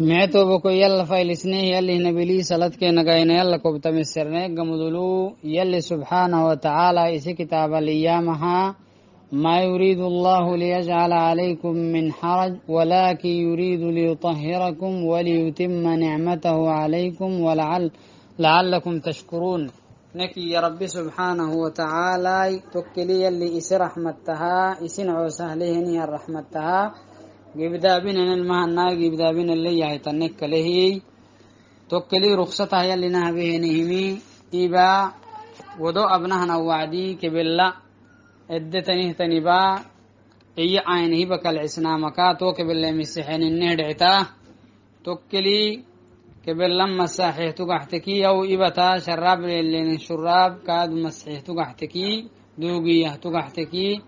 मैं तो वो को यल फाइल इसने यल नबीली सलत के नगाइन यल को तमसरने गमदुलू यल सुब्हानहु व तआला इसी किताब अलिया महा ما يريد الله ليجعل عليكم من حرج ولكن يريد ليطهركم وليتم نعمته عليكم ولعلكم تشكرون نكي يا رب سبحانه وتعالى توكلي اللي إس رحمتها إسن عسهلهني الرحمتها جبدا بنا المهنا جبدا بنا اللي يعتنك له توكلي رخصتها يلي نهبه نهمي إبا ودو أبنهنا وعدي كبلا ادتني تنبا اي عينه بكل عسنامكا توك بالله مسحين النهدعتا توكلي كبل لما مسحيه تقحتكي او ابتا شراب لين شراب كاد مسحيه تقحتكي دوغيه تقحتكي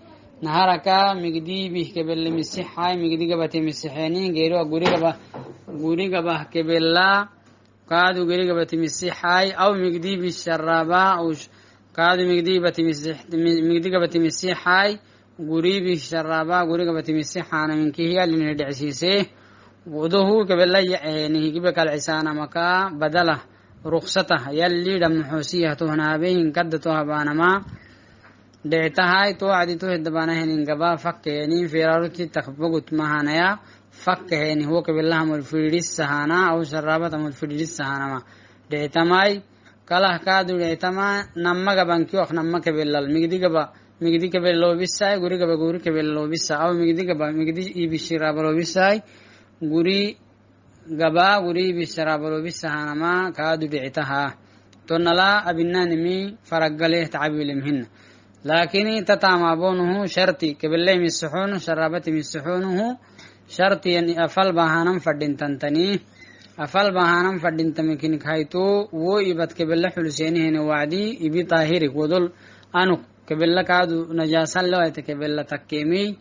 نهاركا مقدي به كبل مسحاي مقدي قبتي مسحينين غيرو غوري قبه كبل لا كاد غوري قبتي مسحاي او مقدي بالشرابا او كادو مقدي قبتي مسيحاي قريبي شرابا قريبي قبتي مسيحانا من كيهيا اللي ندعسيسيه وضوهو قبل يعني قبل كالعسانا مكا بدله رخصته يلي دم حوسيه تهنا بين قدتها بانما دعتهاي توعدي توهد بانهن انقبا فكيني في رارتي تخبقت مهانيا فكيني هو قبل الله ملفريس سهانا او شرابة ملفريس سهانا ما دعتماي كله كادو ليتما نمّا كبان كيوخ نمّا كبيلل مقدي كبيللو بيساي غوري كبا غوري كبيللو بيسا أو مقدي إبشرابلو بيساي غوري كبا غوري إبشرابلو بيسا هنما كادو ليتها تونلا أبينا نمي فرقله تعبيل مهن لكني تتعمى بونه شرطي كبيللي مسحون شرابتي مسحونه شرطي أن أفل بهانم فردين تنتني أفل بهانم فدين تمكين كهيتو وو إبت كبلة حلسيني هنا وعدي إبي طاهرك ودل أنو كبلة كادو نجاسا لويت كبلة تكيمي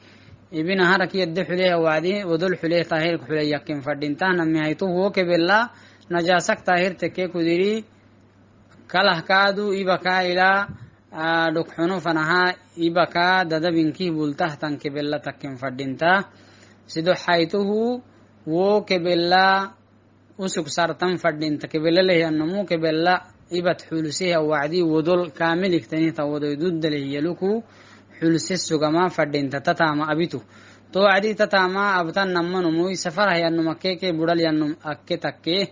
إبي نهارك يد حليه وعدي ودل حليه طاهرك حليه يقين فدين تانا مهيتو هو كبلة نجاسك طاهر تكي كدري كله كادو إبكا إلى دكحنو فنها إبكا ددبنكي بولته تن كبلة تكيم فدين تا سيدو حيتو وو كبلة وسوق سارتم فدين تكبل له النمو كبل لا إبت حلسيها وعدي ودول كامل اكتني تود يدود له يلوكو حلسي السجما فدين تتعم أبيتو تو عدي تتعم أبتن نمّا نموي سفره ينم كيك بدل ينم أكتكه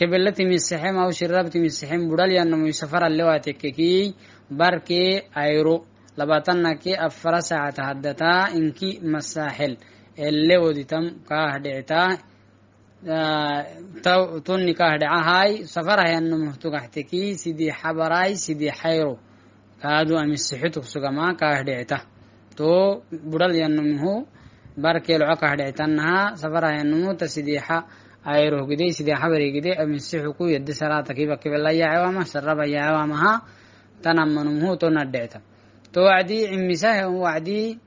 كبل تمي السحم أو شراب تمي السحم بدل ينم يسفر اللواتك كي بركي أيرو لباتنا كي أفرسع تهدتا إنكي مساحل اللي وديتم كهدعتا توني كهدعهاي سفرها النمو تقحتكي سيدي حبراي سيدي حيرو كادو أمي السحيطك سقما كهدعته تو برال ينمو باركي لعو كهدعتنها سفرها النمو تسيدي حيرو قدي سيدي حبري قدي أمي السحيطكو يد سراتك بكي بالله يعوامه سربا يعوامها تنمنمو تندعته تو وعدي عمي ساهم وعدي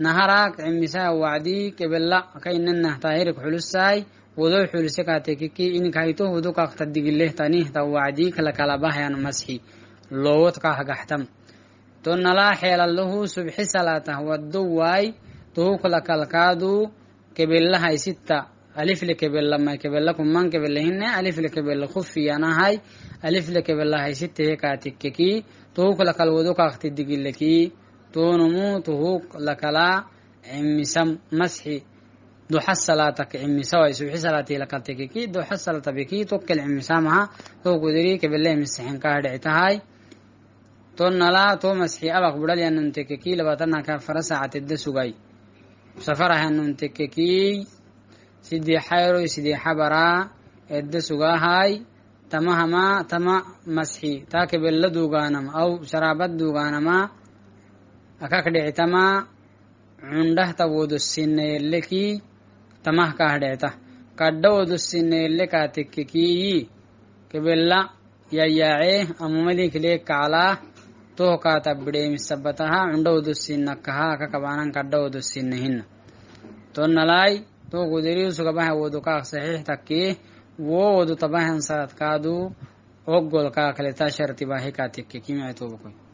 نهارك عمي ساهم وعدي كبلا كيننه طاهرك حلوساي ودو حلسي كاتيكي إن كايتو ودو كاقتدق الله تانيه توعدي كالكالباه يانو مسحي لووت كاقحتم تونلا حيال الله سبحي صلاته والدواي تو كالكالكادو كبلها ستة ألف لكبل لما كبلكم من كبلهن ألف لكبل خفي أنا هاي ألف لكبلها ستة كاتيكي تو كالكالودو كاقتدق لكي تو نمو تو كالكالا عمسم مسحي دو حصلاتك عمي سوى سبحي صلاتي لكالتكيكي دو حصلت بكي توكل عمي سامها تو قدري كبالله مسحين كهدعتها هاي تونا لا تو مسحي أبق بلالي أنن تكيكي لباتنا كفرسعة الدسوغي سفرها أنن تكيكي سيدي حيرو سيدي حبرا الدسوغا هاي تمهما تما مسحي تاكب اللي دوغانم أو شرابت دوغانما أكاك دعتما عنده تبود السن اللي تمه كهدعته كدو دسين اللي كاتككي كبلا يياعي أمملك ليك على توقع تبدي مسبتها عندو دسين نكها ككبانا كدو دسين هن تونلاي تو قدري سكبه ودوكا صحيح تكي وودو تباهن سات كادو أقول كاكلتا شرطي باهي كاتككي معتوبكوي